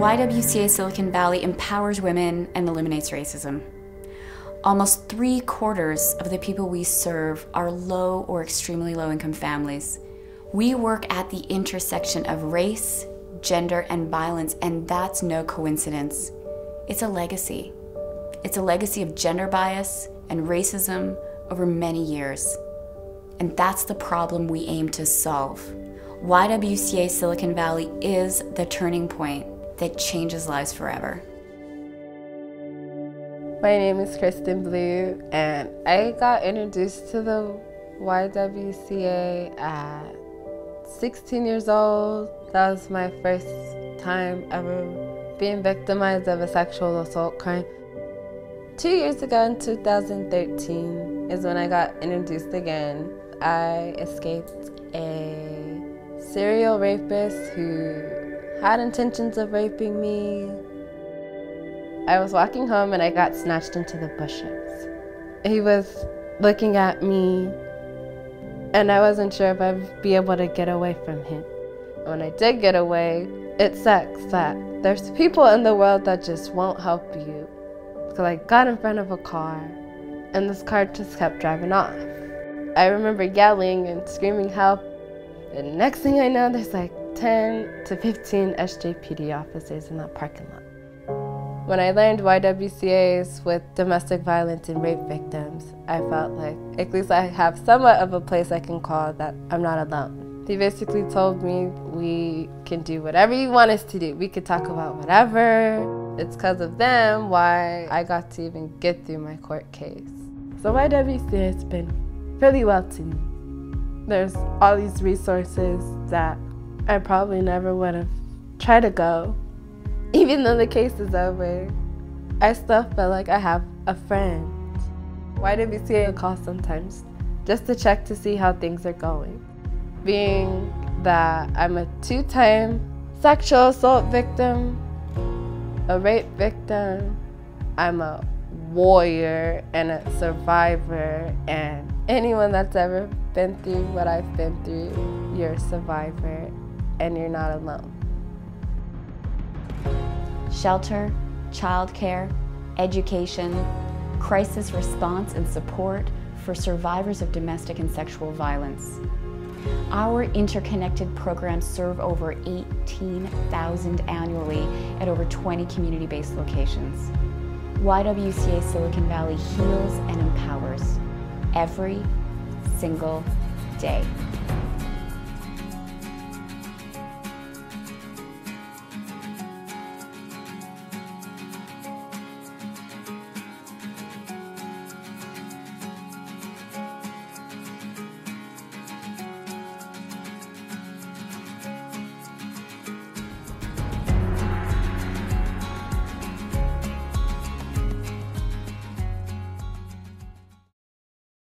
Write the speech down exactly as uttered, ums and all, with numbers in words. Y W C A Silicon Valley empowers women and eliminates racism. Almost three quarters of the people we serve are low or extremely low income families. We work at the intersection of race, gender, and violence, and that's no coincidence. It's a legacy. It's a legacy of gender bias and racism over many years. And that's the problem we aim to solve. Y W C A Silicon Valley is the turning point that changes lives forever. My name is Kristen Blue, and I got introduced to the Y W C A at sixteen years old. That was my first time ever being victimized of a sexual assault crime. Two years ago, in two thousand thirteen, is when I got introduced again. I escaped a serial rapist who had intentions of raping me. I was walking home and I got snatched into the bushes. He was looking at me, and I wasn't sure if I'd be able to get away from him. When I did get away, it sucks that there's people in the world that just won't help you. So I got in front of a car, and this car just kept driving off. I remember yelling and screaming help, and next thing I know, there's like ten to fifteen S J P D officers in that parking lot. When I learned Y W C As with domestic violence and rape victims, I felt like at least I have somewhat of a place I can call that I'm not alone. He basically told me we can do whatever you want us to do. We could talk about whatever. It's because of them why I got to even get through my court case. So Y W C A has been really well to me. There's all these resources that I probably never would have tried to go. Even though the case is over, I still feel like I have a friend. Y W C A calls sometimes just to check to see how things are going. Being that I'm a two-time sexual assault victim, a rape victim, I'm a warrior and a survivor, and anyone that's ever been through what I've been through, you're a survivor and you're not alone. Shelter, childcare, education, crisis response and support for survivors of domestic and sexual violence. Our interconnected programs serve over eighteen thousand annually at over twenty community-based locations. Y W C A Silicon Valley heals and empowers every single day.